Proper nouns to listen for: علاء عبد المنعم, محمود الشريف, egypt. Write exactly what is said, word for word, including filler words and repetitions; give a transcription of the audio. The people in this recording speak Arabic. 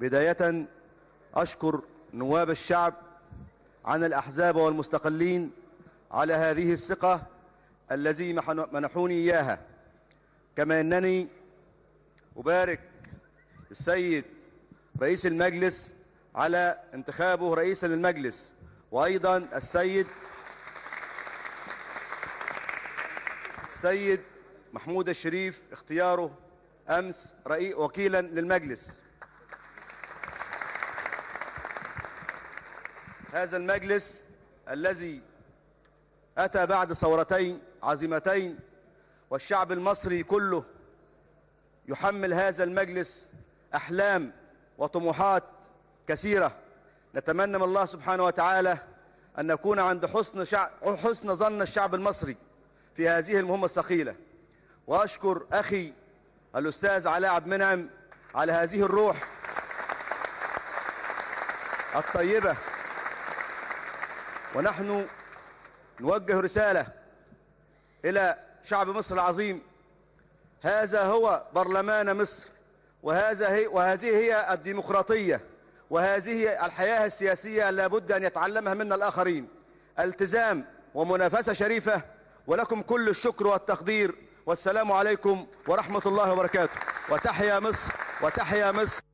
بداية أشكر نواب الشعب عن الأحزاب والمستقلين على هذه الثقة الذي منحوني إياها، كما أنني أبارك السيد رئيس المجلس على انتخابه رئيسا للمجلس، وأيضا السيد السيد محمود الشريف اختياره أمس رئيس وكيلا للمجلس. هذا المجلس الذي أتى بعد ثورتين عظيمتين، والشعب المصري كله يحمل هذا المجلس أحلام وطموحات كثيرة. نتمنى من الله سبحانه وتعالى أن نكون عند حسن شع... حسن ظن الشعب المصري في هذه المهمة الثقيلة. وأشكر أخي الأستاذ علاء عبد المنعم على هذه الروح الطيبة. ونحن نوجه رسالة إلى شعب مصر العظيم: هذا هو برلمان مصر، وهذا هي وهذه هي الديمقراطية، وهذه الحياة السياسية لابد أن يتعلمها منا الآخرين. التزام ومنافسة شريفة، ولكم كل الشكر والتقدير، والسلام عليكم ورحمة الله وبركاته، وتحيا مصر وتحيا مصر.